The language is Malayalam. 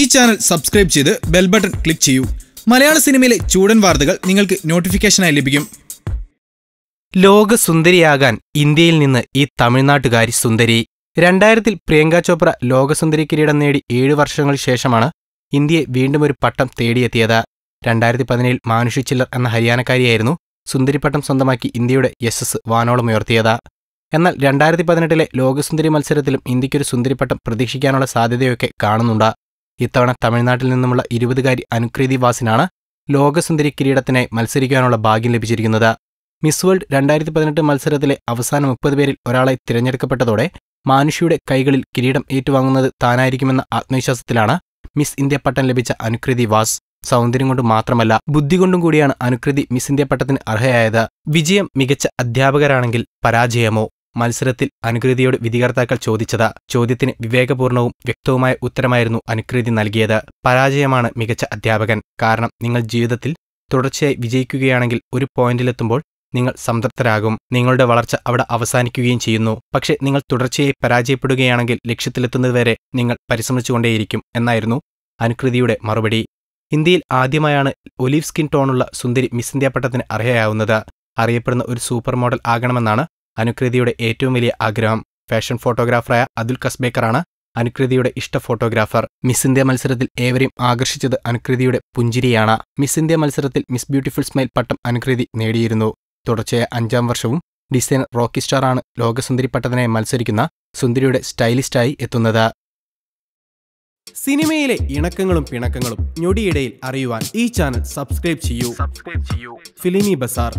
ഈ ചാനൽ സബ്സ്ക്രൈബ് ചെയ്ത് ബെൽ ബട്ടൺ ക്ലിക്ക് ചെയ്യൂ. മലയാള സിനിമയിലെ ചൂടൻ വാർത്തകൾ നിങ്ങൾക്ക് നോട്ടിഫിക്കേഷനായി ലഭിക്കും. ലോകസുന്ദരിയാകാൻ ഇന്ത്യയിൽ നിന്ന് ഈ തമിഴ്നാട്ടുകാരി സുന്ദരി. 2000-ൽ പ്രിയങ്ക ചോപ്ര ലോകസുന്ദരി കിരീടം നേടി 7 വർഷങ്ങൾക്ക് ശേഷമാണ് ഇന്ത്യയെ വീണ്ടും ഒരു പട്ടം തേടിയെത്തിയത്. 2017-ൽ മാനുഷി ചില്ലർ എന്ന ഹരിയാനക്കാരിയായിരുന്നു സുന്ദരിപ്പട്ടം സ്വന്തമാക്കി ഇന്ത്യയുടെ യശസ് വാനോളമുയർത്തിയത്. എന്നാൽ 2018-ലെ ലോകസുന്ദരി മത്സരത്തിലും ഇന്ത്യക്കൊരു സുന്ദരിപ്പട്ടം പ്രതീക്ഷിക്കാനുള്ള സാധ്യതയൊക്കെ കാണുന്നുണ്ട്. ഇത്തവണ തമിഴ്നാട്ടിൽ നിന്നുമുള്ള 20-കാരി അനുകൃതി വാസിനാണ് ലോകസുന്ദരി കിരീടത്തിനായി മത്സരിക്കാനുള്ള ഭാഗ്യം ലഭിച്ചിരിക്കുന്നത്. മിസ് വേൾഡ് 2018 മത്സരത്തിലെ അവസാന 30 പേരിൽ ഒരാളായി തിരഞ്ഞെടുക്കപ്പെട്ടതോടെ മാനുഷിയുടെ കൈകളിൽ കിരീടം ഏറ്റുവാങ്ങുന്നത് താനായിരിക്കുമെന്ന ആത്മവിശ്വാസത്തിലാണ് മിസ് ഇന്ത്യ പട്ടം ലഭിച്ച അനുകൃതി വാസ്. സൗന്ദര്യം കൊണ്ട് മാത്രമല്ല ബുദ്ധികൊണ്ടും കൂടിയാണ് അനുകൃതി മിസ് ഇന്ത്യ പട്ടത്തിന് അർഹയായത്. വിജയം മികച്ച അധ്യാപകരാണെങ്കിൽ പരാജയമോ? മത്സരത്തിൽ അനുകൃതിയോട് വിധികർത്താക്കൾ ചോദിച്ചത്. ചോദ്യത്തിന് വിവേകപൂർണവും വ്യക്തവുമായ ഉത്തരമായിരുന്നു അനുകൃതി നൽകിയത്. പരാജയമാണ് മികച്ച അധ്യാപകൻ. കാരണം നിങ്ങൾ ജീവിതത്തിൽ തുടർച്ചയായി വിജയിക്കുകയാണെങ്കിൽ ഒരു പോയിന്റിലെത്തുമ്പോൾ നിങ്ങൾ സംതൃപ്തരാകും. നിങ്ങളുടെ വളർച്ച അവിടെ അവസാനിക്കുകയും ചെയ്യുന്നു. പക്ഷേ നിങ്ങൾ തുടർച്ചയായി പരാജയപ്പെടുകയാണെങ്കിൽ ലക്ഷ്യത്തിലെത്തുന്നതുവരെ നിങ്ങൾ പരിശ്രമിച്ചുകൊണ്ടേയിരിക്കും എന്നായിരുന്നു അനുകൃതിയുടെ മറുപടി. ഇന്ത്യയിൽ ആദ്യമായാണ് ഒലീവ് സ്കിൻ ടോണുള്ള സുന്ദരി മിസ് ഇന്ത്യ പട്ടത്തിന് അർഹയാവുന്നത്. അറിയപ്പെടുന്ന ഒരു സൂപ്പർ മോഡൽ ആകണമെന്നാണ് അനുകൃതിയുടെ ഏറ്റവും വലിയ ആഗ്രഹം. ഫാഷൻ ഫോട്ടോഗ്രാഫറായ അതുൽ കസ്ബേക്കറാണ് അനുകൃതിയുടെ ഇഷ്ട ഫോട്ടോഗ്രാഫർ. മിസ് ഇന്ത്യ മത്സരത്തിൽ ഏവരെയും ആകർഷിച്ചത് അനുകൃതിയുടെ പുഞ്ചിരിയാണ്. മിസ് ഇന്ത്യ മത്സരത്തിൽ മിസ് ബ്യൂട്ടിഫുൾ സ്മൈൽ പട്ടം അനുകൃതി നേടിയിരുന്നു. തുടർച്ചയായ 5-ാം വർഷവും ഡിസൈനർ റോക്കി സ്റ്റാറാണ് ലോകസുന്ദരി പട്ടത്തിനായി മത്സരിക്കുന്ന സുന്ദരിയുടെ സ്റ്റൈലിസ്റ്റായി എത്തുന്നത്. സിനിമയിലെ ഇണക്കങ്ങളും പിണക്കങ്ങളും ഞൊടിയിടയിൽ അറിയുവാൻ ഈ ചാനൽ സബ്സ്ക്രൈബ് ചെയ്യൂ. ഫിലിമി ബസാർ.